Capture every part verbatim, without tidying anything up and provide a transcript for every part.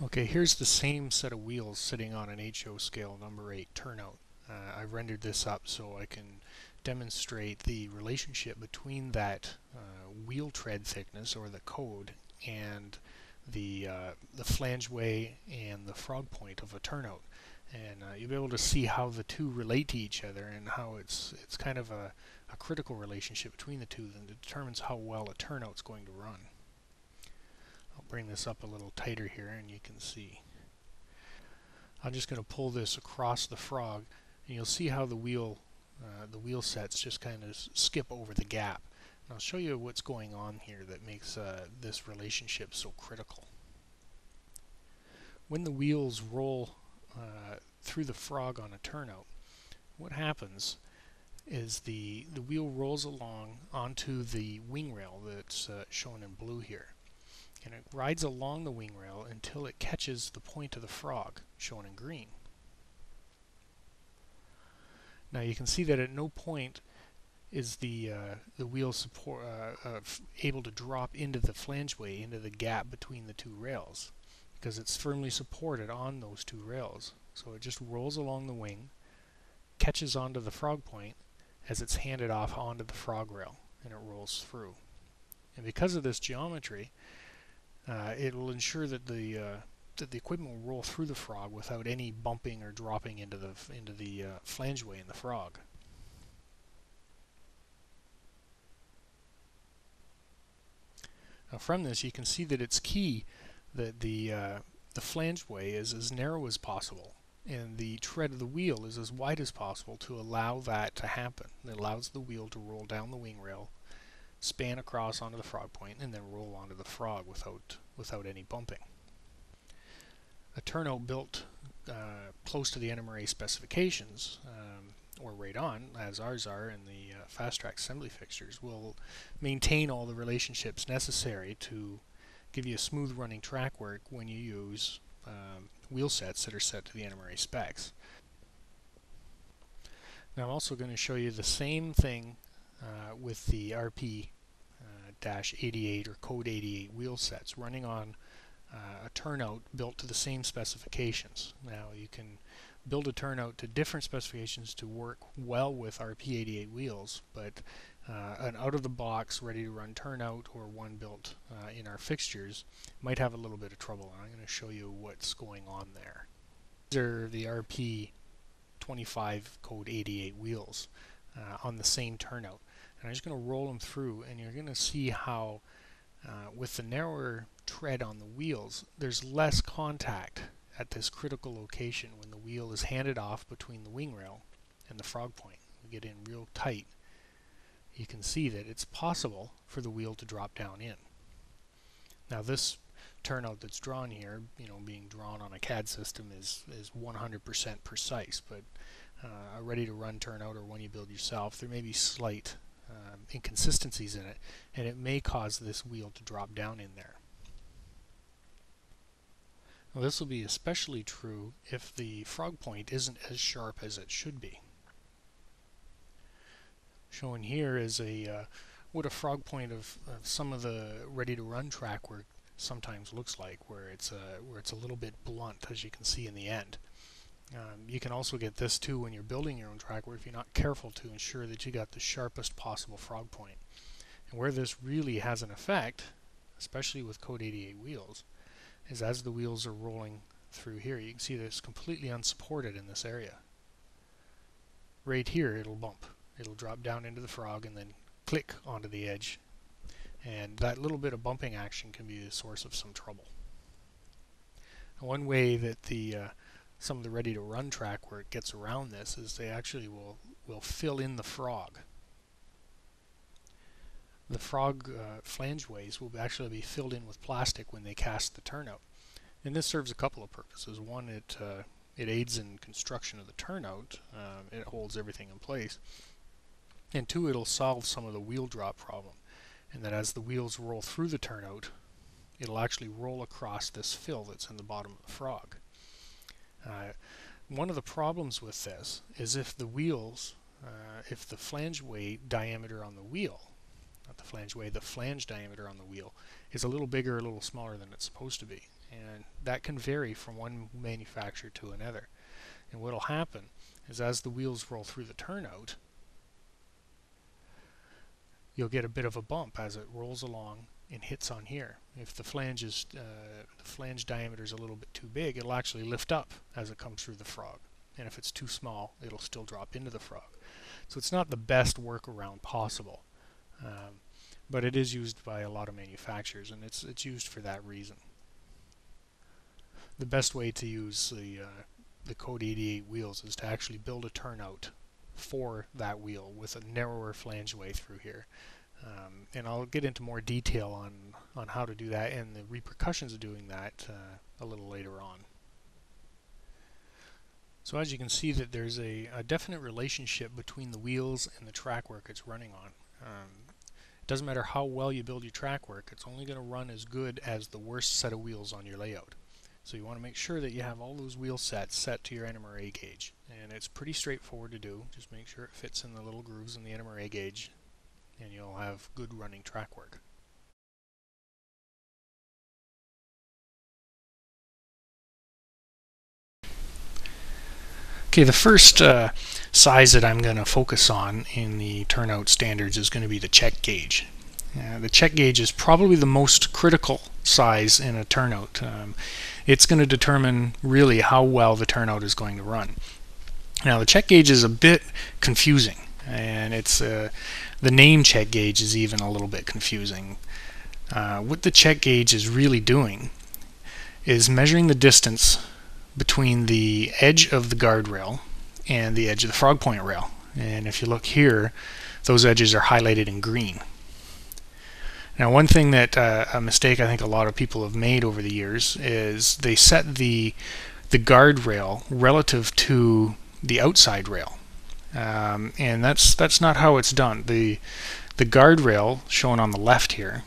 Okay, here's the same set of wheels sitting on an H O scale number eight turnout. Uh, I've rendered this up so I can demonstrate the relationship between that uh, wheel tread thickness, or the code, and the, uh, the flangeway and the frog point of a turnout. And uh, you'll be able to see how the two relate to each other and how it's, it's kind of a, a critical relationship between the two that determines how well a turnout's going to run. I'll bring this up a little tighter here and you can see. I'm just going to pull this across the frog and you'll see how the wheel uh, the wheel sets just kind of skip over the gap. And I'll show you what's going on here that makes uh, this relationship so critical. When the wheels roll uh, through the frog on a turnout, what happens is the, the wheel rolls along onto the wing rail that's uh, shown in blue here. And it rides along the wing rail until it catches the point of the frog, shown in green. Now you can see that at no point is the uh, the wheel support uh, uh, able to drop into the flangeway, into the gap between the two rails, because it's firmly supported on those two rails. So it just rolls along the wing, catches onto the frog point as it's handed off onto the frog rail, and it rolls through. And because of this geometry, Uh, it will ensure that the uh, that the equipment will roll through the frog without any bumping or dropping into the into the uh, flangeway in the frog. Now from this, you can see that it's key that the uh, the flangeway is as narrow as possible and the tread of the wheel is as wide as possible to allow that to happen. It allows the wheel to roll down the wing rail, span across onto the frog point, and then roll onto the frog without without any bumping. A turnout built uh, close to the N M R A specifications, um, or right on, as ours are in the uh, Fast Track assembly fixtures, will maintain all the relationships necessary to give you a smooth running track work when you use um, wheel sets that are set to the N M R A specs. Now I'm also going to show you the same thing Uh, with the R P eighty-eight uh, or Code eighty-eight wheel sets running on uh, a turnout built to the same specifications. Now you can build a turnout to different specifications to work well with R P eighty-eight wheels, but uh, an out-of-the-box ready-to-run turnout, or one built uh, in our fixtures, might have a little bit of trouble. And I'm going to show you what's going on there. These are the R P twenty-five Code eighty-eight wheels uh, on the same turnout. And I'm just going to roll them through, and you're going to see how uh, with the narrower tread on the wheels, there's less contact at this critical location when the wheel is handed off between the wing rail and the frog point. We get in real tight. You can see that it's possible for the wheel to drop down in. Now this turnout that's drawn here, you know, being drawn on a C A D system, is is one hundred percent precise, but uh, a ready-to-run turnout, or one you build yourself, there may be slight Um, inconsistencies in it, and it may cause this wheel to drop down in there. Now this will be especially true if the frog point isn't as sharp as it should be. Shown here is a uh, what a frog point of, of some of the ready-to-run track work sometimes looks like, where it's a where it's a little bit blunt, as you can see in the end. Um, you can also get this too when you're building your own track, where if you're not careful to ensure that you got the sharpest possible frog point. And where this really has an effect, especially with Code eighty-eight wheels, is as the wheels are rolling through here. You can see that it's completely unsupported in this area. Right here it'll bump. It'll drop down into the frog and then click onto the edge. And that little bit of bumping action can be the source of some trouble. Now, one way that the uh, some of the ready-to-run track where it gets around this is they actually will will fill in the frog. The frog uh, flangeways will actually be filled in with plastic when they cast the turnout, and this serves a couple of purposes. One, it uh, it aids in construction of the turnout; um, it holds everything in place. And two, it'll solve some of the wheel drop problem, and that as the wheels roll through the turnout, it'll actually roll across this fill that's in the bottom of the frog. Uh, one of the problems with this is if the wheels, uh, if the flangeway diameter on the wheel, not the flangeway, the flange diameter on the wheel, is a little bigger or a little smaller than it's supposed to be. and that can vary from one manufacturer to another. And what will happen is as the wheels roll through the turnout, you'll get a bit of a bump as it rolls along and hits on here. If the flange is, uh, the flange diameter is a little bit too big, it'll actually lift up as it comes through the frog. And if it's too small, it'll still drop into the frog. So it's not the best workaround possible, um, but it is used by a lot of manufacturers, and it's it's used for that reason. The best way to use the uh, the Code eighty-eight wheels is to actually build a turnout for that wheel with a narrower flange way through here. Um, and I'll get into more detail on, on how to do that and the repercussions of doing that uh, a little later on. So as you can see, that there's a, a definite relationship between the wheels and the track work it's running on. Um, it doesn't matter how well you build your track work, it's only going to run as good as the worst set of wheels on your layout. So you want to make sure that you have all those wheel sets set to your N M R A gauge. And it's pretty straightforward to do. Just make sure it fits in the little grooves in the N M R A gauge, and you'll have good running track work. Okay, the first uh, size that I'm going to focus on in the turnout standards is going to be the check gauge. Uh, the check gauge is probably the most critical size in a turnout. Um, it's going to determine really how well the turnout is going to run. Now the check gauge is a bit confusing, and it's uh, the name check gauge is even a little bit confusing. Uh, what the check gauge is really doing is measuring the distance between the edge of the guardrail and the edge of the frog point rail. And if you look here, those edges are highlighted in green. Now one thing that uh, a mistake I think a lot of people have made over the years is they set the the guardrail relative to the outside rail, um, and that's that's not how it's done. The the guardrail shown on the left here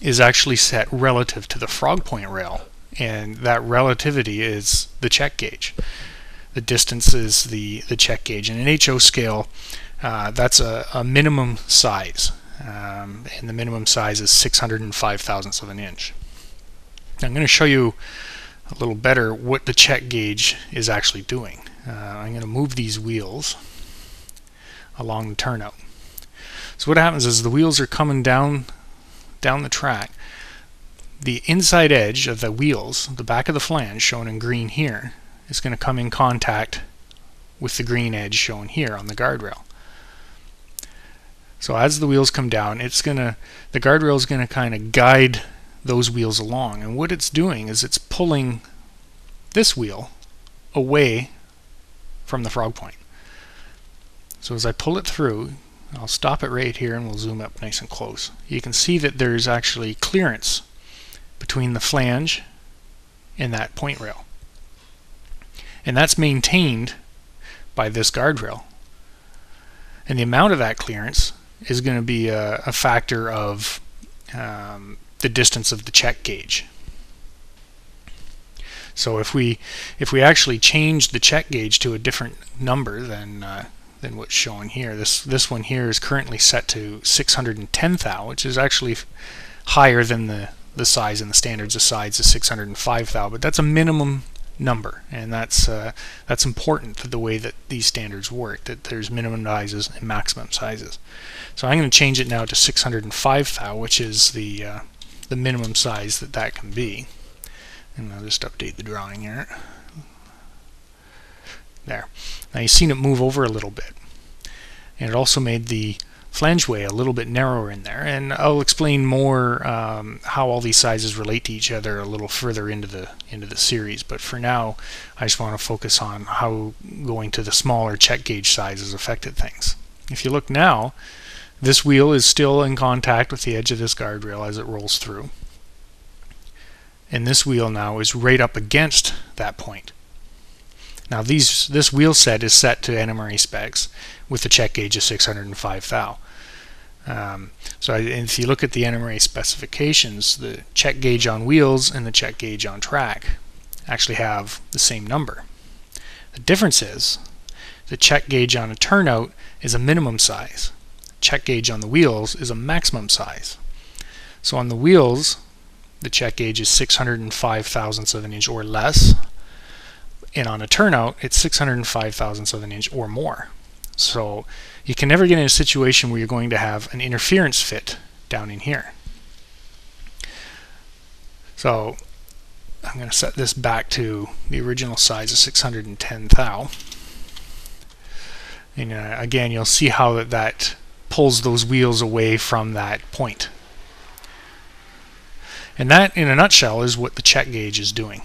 is actually set relative to the frog point rail, and that relativity is the check gauge. The distance is the the check gauge, and in H O scale, uh, that's a, a minimum size. Um, and the minimum size is six hundred five thousandths of an inch. Now I'm going to show you a little better what the check gauge is actually doing. Uh, I'm going to move these wheels along the turnout. So what happens is the wheels are coming down, down the track. The inside edge of the wheels, the back of the flange shown in green here, is going to come in contact with the green edge shown here on the guardrail. So as the wheels come down, it's gonna, the guardrail is going to kind of guide those wheels along. And what it's doing is it's pulling this wheel away from the frog point. So as I pull it through, I'll stop it right here and we'll zoom up nice and close. You can see that there's actually clearance between the flange and that point rail. And that's maintained by this guardrail. And the amount of that clearance is going to be a, a factor of um, the distance of the check gauge. So if we if we actually change the check gauge to a different number than uh, than what's shown here, this this one here is currently set to six hundred ten thou, which is actually higher than the the size in the standards. The size is six hundred five thou, but that's a minimum number, and that's uh, that's important for the way that these standards work, that there's minimum sizes and maximum sizes. So I'm going to change it now to six hundred five thou, which is the uh, the minimum size that that can be. And I'll just update the drawing here. There. Now you've seen it move over a little bit, and it also made the flange way a little bit narrower in there, and I'll explain more um, how all these sizes relate to each other a little further into the into the series, but for now I just want to focus on how going to the smaller check gauge sizes affected things. If you look now, this wheel is still in contact with the edge of this guardrail as it rolls through, and this wheel now is right up against that point. Now these, this wheel set is set to N M R A specs with the check gauge of six hundred five thou. Um, so if you look at the N M R A specifications, the check gauge on wheels and the check gauge on track actually have the same number. The difference is the check gauge on a turnout is a minimum size. Check gauge on the wheels is a maximum size. So on the wheels, the check gauge is six hundred five thousandths of an inch or less, and on a turnout it's six hundred five thousandths of an inch or more. So you can never get in a situation where you're going to have an interference fit down in here. So I'm going to set this back to the original size of six hundred ten thou. And uh, again, you'll see how that, that pulls those wheels away from that point. And that, in a nutshell, is what the check gauge is doing.